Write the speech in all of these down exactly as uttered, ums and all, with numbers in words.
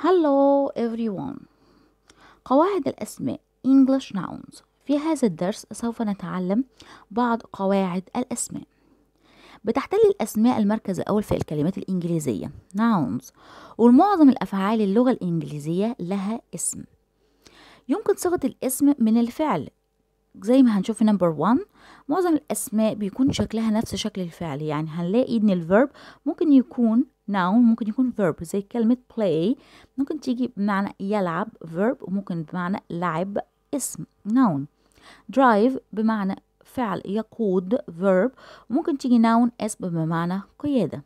Hello everyone. قواعد الأسماء English nouns. في هذا الدرس سوف نتعلم بعض قواعد الأسماء. بتحتل الأسماء المركز الأول في الكلمات الإنجليزية nouns، والمعظم الأفعال اللغة الإنجليزية لها اسم. يمكن صيغة الاسم من الفعل زي ما هنشوف في نمبر واحد. معظم الأسماء بيكون شكلها نفس شكل الفعل، يعني هنلاقي إن الverb ممكن يكون noun ممكن يكون verb، زي كلمة play ممكن تيجي بمعنى يلعب verb، وممكن بمعنى لعب اسم noun. drive بمعنى فعل يقود verb، ممكن تيجي noun اسم بمعنى قيادة.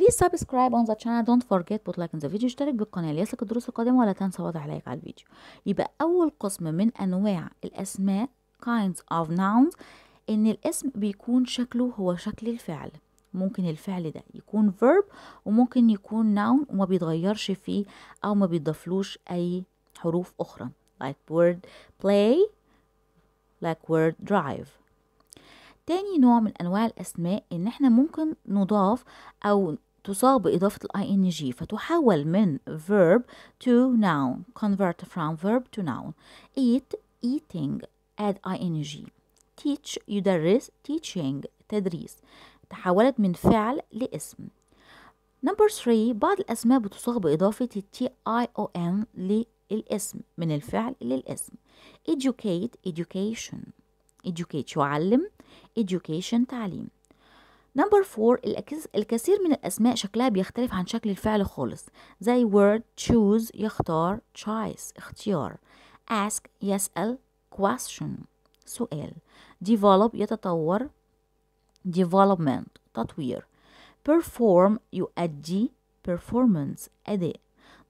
Please subscribe on the channel. Don't forget put like on the video. اشترك بالقناة ليصلك الدروس القادمة، ولا تنسى وضع لايك على الفيديو. يبقى أول قسم من أنواع الأسماء kinds of nouns إن الاسم بيكون شكله هو شكل الفعل. ممكن الفعل ده يكون verb وممكن يكون noun وما بيتغيرش فيه أو ما بيتضافلوش أي حروف أخرى like word play like word drive. تاني نوع من أنواع الأسماء إن إحنا ممكن نضاف أو تصاب بإضافة ال آي إن جي فتحول من verb to noun. Convert from verb to noun. Eat eating add آي إن جي. Teach يدرس teaching تدريس. تحولت من فعل لاسم. Number three بعض الأسماء بتصاب بإضافة ال تي آي أو إن للاسم من الفعل للاسم. Educate education. Educate يعلم، education تعليم. نمبر فور الكثير من الأسماء شكلها بيختلف عن شكل الفعل خالص، زي word choose يختار، choice اختيار، ask يسأل، question سؤال، develop يتطور، development تطوير، perform يؤدي، performance أداء.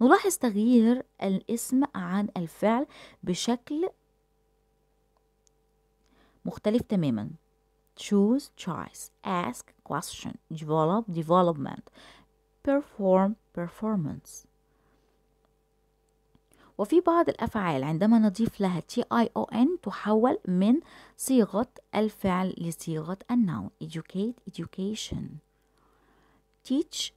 نلاحظ تغيير الاسم عن الفعل بشكل مختلف تماما. choose choice ask question develop development perform performance. وفي بعض الأفعال عندما نضيف لها تي آي أو إن تحول من صيغة الفعل لصيغة النون. educate education teach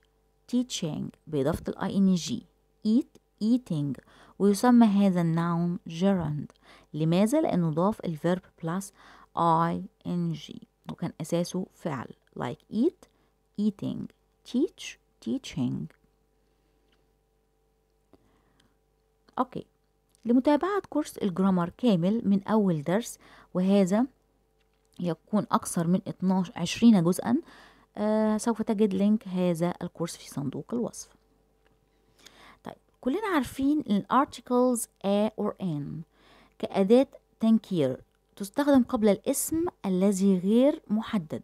teaching بإضافة ال آي إن جي. eat eating ويسمى هذا النون gerund. لماذا؟ لأنه ضاف الفيرب بلس آي إن جي وكان أساسه فعل like eat eating teach teaching. أوكي، لمتابعة كورس الجرامر كامل من أول درس، وهذا يكون أكثر من اثني عشر عشرين جزءا، آه سوف تجد لينك هذا الكورس في صندوق الوصف. طيب كلنا عارفين الارتيكلز a or n كأداة تنكير تستخدم قبل الاسم الذي غير محدد.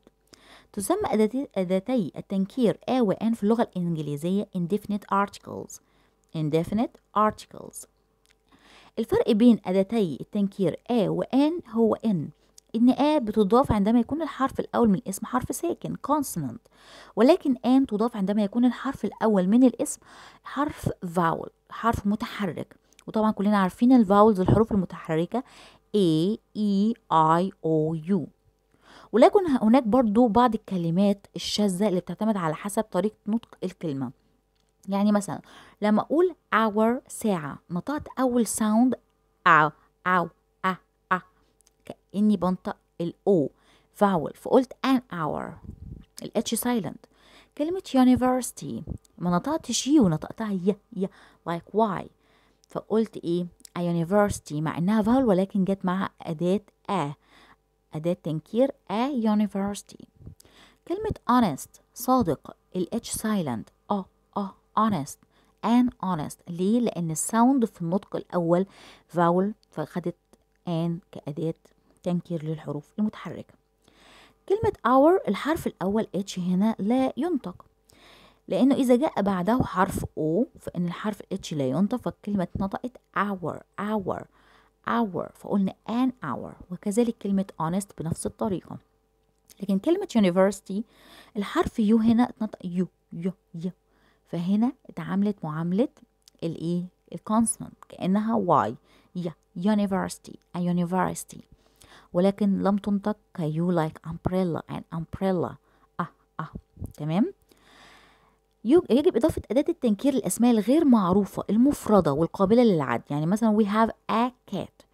تسمى أداتي التنكير A و N في اللغة الإنجليزية indefinite articles. indefinite articles. الفرق بين أداتي التنكير A و N هو إن إن A بتضاف عندما يكون الحرف الأول من الاسم حرف ساكن consonant، ولكن N تضاف عندما يكون الحرف الأول من الاسم حرف vowel حرف متحرك. وطبعا كلنا عارفين الفاولز الحروف المتحركة A E I O U. ولكن هناك برضو بعض الكلمات الشاذة اللي بتعتمد على حسب طريقة نطق الكلمة. يعني مثلا لما أقول hour ساعة نطقت أول ساوند أو أو أ أ كأني بنطق الأو فاول فقلت an hour الاتش سايلنت. كلمة university ما نطقتش ي ونطقتها ي ي like why فقلت ايه a university مع انها فاول ولكن جت معها اداه ا اداه تنكير a university. كلمه honest صادق الاتش سايلنت اه اه honest an honest. ليه؟ لان الساوند في النطق الاول فاول فخدت an كاداه تنكير للحروف المتحركه. كلمه our الحرف الاول اتش هنا لا ينطق لأنه إذا جاء بعده حرف O فإن الحرف H لا ينطق فالكلمة اتنطقت hour hour hour فقلنا an hour. وكذلك كلمة honest بنفس الطريقة. لكن كلمة university الحرف U هنا اتنطق يو يو يو فهنا اتعاملت معاملة الإيه الكونسونت كأنها Y yeah. university a university ولكن لم تنطق كيو like umbrella and umbrella. أه أه تمام. يجب إضافة أداة التنكير للأسماء الغير معروفة المفردة والقابلة للعد. يعني مثلا we have a cat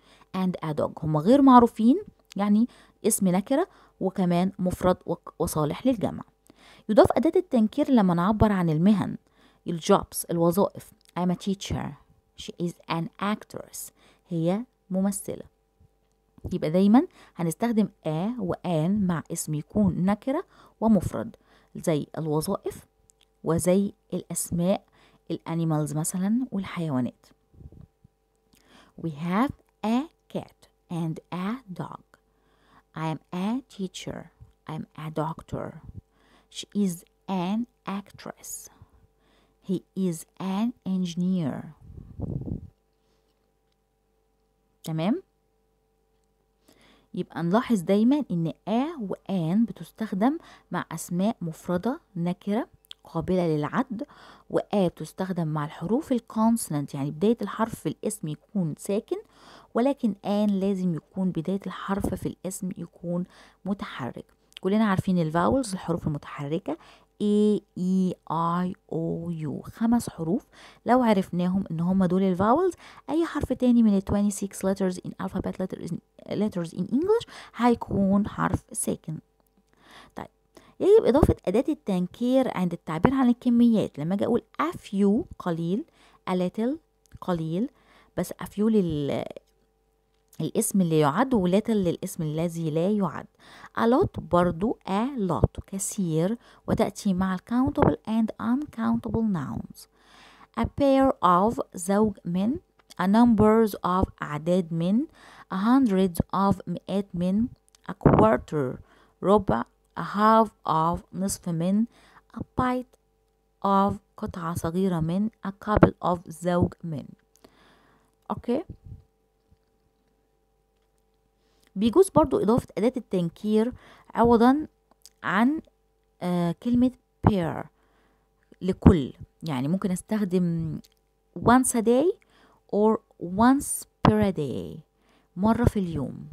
and a dog، هم غير معروفين يعني اسم نكرة وكمان مفرد وصالح للجمع. يضاف أداة التنكير لما نعبر عن المهن، الجوبس الوظائف، I'm a teacher، she is an actress، هي ممثلة. يبقى دايما هنستخدم a وان مع اسم يكون نكرة ومفرد زي الوظائف وزي الأسماء الأنيمالز مثلا والحيوانات. We have a cat and a dog. I am a teacher. I am a doctor. She is an actress. He is an engineer. تمام؟ يبقى نلاحظ دايما إن a و an بتستخدم مع أسماء مفردة نكرة قابلة للعد، وآ بتستخدم مع الحروف الكونسونانت يعني بداية الحرف في الاسم يكون ساكن، ولكن آن لازم يكون بداية الحرف في الاسم يكون متحرك. كلنا عارفين الفاولز الحروف المتحركة A E I O U، خمس حروف لو عرفناهم ان هم دول الفاولز، اي حرف تاني من ال twenty-six letters in alphabet letters in, letters in English هيكون حرف ساكن. طيب يجب إضافة أداة التنكير عند التعبير عن الكميات. لما أجي أقول a few قليل، a little قليل، بس a few لل الاسم اللي يعد و little للاسم الذي لا يعد. a lot برضو a lot كثير، وتأتي مع ال countable and uncountable nouns. a pair of زوج من، a numbers of أعداد من، a hundreds of مئات من، a quarter ربع، a half of نصف من، a bite of قطعة صغيرة من، a couple of زوج من. اوكي، بيجوز برضو إضافة أداة التنكير عوضا عن آه كلمة pair لكل. يعني ممكن أستخدم once a day or once per day، مرة في اليوم.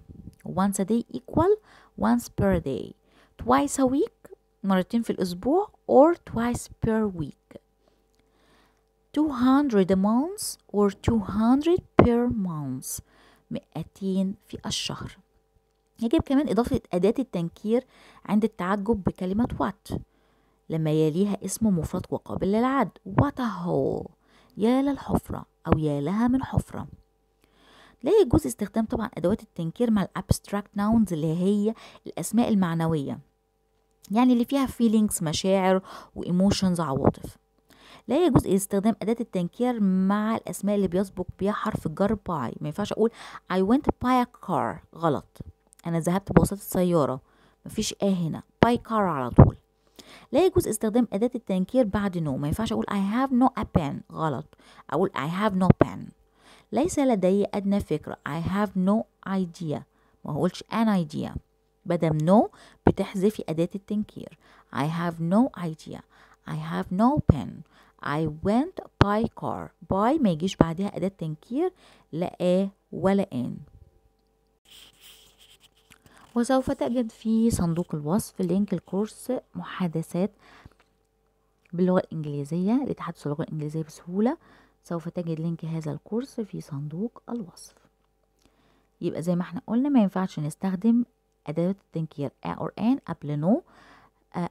once a day equal once per day. twice a week مرتين في الأسبوع or twice per week. two hundred a month or two hundred per month، مئتين في الشهر. يجب كمان إضافة أداة التنكير عند التعجب بكلمة what لما يليها اسم مفرد وقابل للعد. what a hole، يا للحفرة أو يا لها من حفرة. لا يجوز استخدام طبعا أدوات التنكير مع الابستراكت ناونز اللي هي الأسماء المعنوية، يعني اللي فيها feelings مشاعر وإيموشنز عواطف. لا يجوز استخدام أداة التنكير مع الأسماء اللي بيسبق بيها حرف الجر باي. ما ينفعش أقول I went by a car، غلط، أنا ذهبت بواسطة السيارة، مفيش آه هنا، by car على طول. لا يجوز استخدام أداة التنكير بعد no. ما ينفعش أقول I have no a pen، غلط، أقول I have no pen. ليس لدي أدنى فكرة، I have no idea، ما هقولش an idea. بدم no بتحذفي أداة التنكير. I have no idea، I have no pen، I went by car. by ما يجيش بعدها أداة تنكير لا a ولا an. وسوف تجد في صندوق الوصف لينك الكورس محادثات باللغة الإنجليزية لتحدث اللغة الإنجليزية بسهولة. سوف تجد لينك هذا الكورس في صندوق الوصف. يبقى زي ما احنا قلنا ما ينفعش نستخدم أداة التنكير a or an قبل no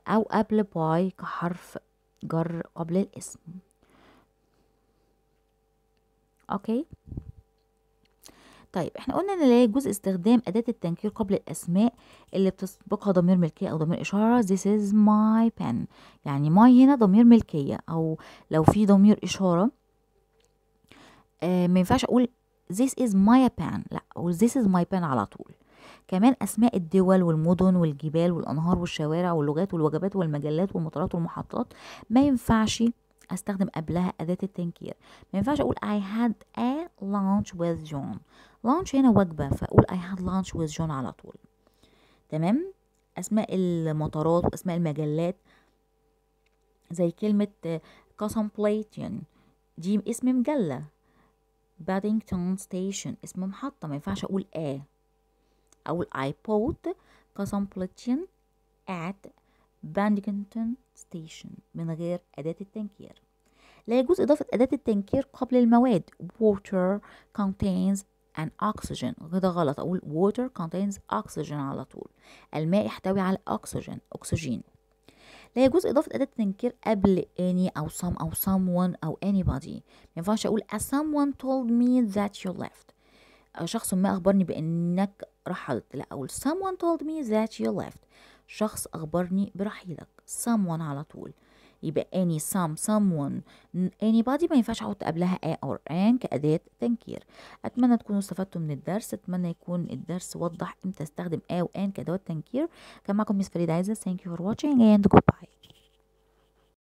أو قبل باي كحرف جر قبل الاسم. اوكي، طيب احنا قلنا ان لا يجوز استخدام أداة التنكير قبل الأسماء اللي بتسبقها ضمير ملكية أو ضمير إشارة. this is my pen، يعني my هنا ضمير ملكية، أو لو في ضمير إشارة آه ما ينفعش اقول this is my pen، لا اقول this is my pen على طول. كمان اسماء الدول والمدن والجبال والانهار والشوارع واللغات والوجبات والمجلات والمطارات والمحطات ما ينفعش استخدم قبلها اداه التنكير. ما ينفعش اقول I had a lunch with John، lunch هنا وجبه، فاقول I had lunch with John على طول. تمام، اسماء المطارات واسماء المجلات زي كلمه Contemplation دي اسم مجله، Paddington ستيشن اسم محطة، ما ينفعش أقول آه، أقول I bought contemplation at باندينغتون ستيشن من غير أداة التنكير. لا يجوز إضافة أداة التنكير قبل المواد. water contains an oxygen، وده غلط، أقول water contains oxygen على طول. الماء يحتوي على oxygen أكسجين. لا يجوز إضافة أداة التنكير قبل any أو some أو someone أو anybody. ما ينفعش أقول as someone told me that you left، شخص ما أخبرني بأنك رحلت. لا، أقول someone told me that you left، شخص أخبرني برحيلك. someone على طول. يبقى any some someone anybody ما ينفعش احط قبلها a or an كأداة تنكير. اتمنى تكونوا استفدتوا من الدرس، اتمنى يكون الدرس وضح امتى استخدم a و an كأدوات تنكير. كان معكم مس فريدة عزت. thank you for watching and goodbye.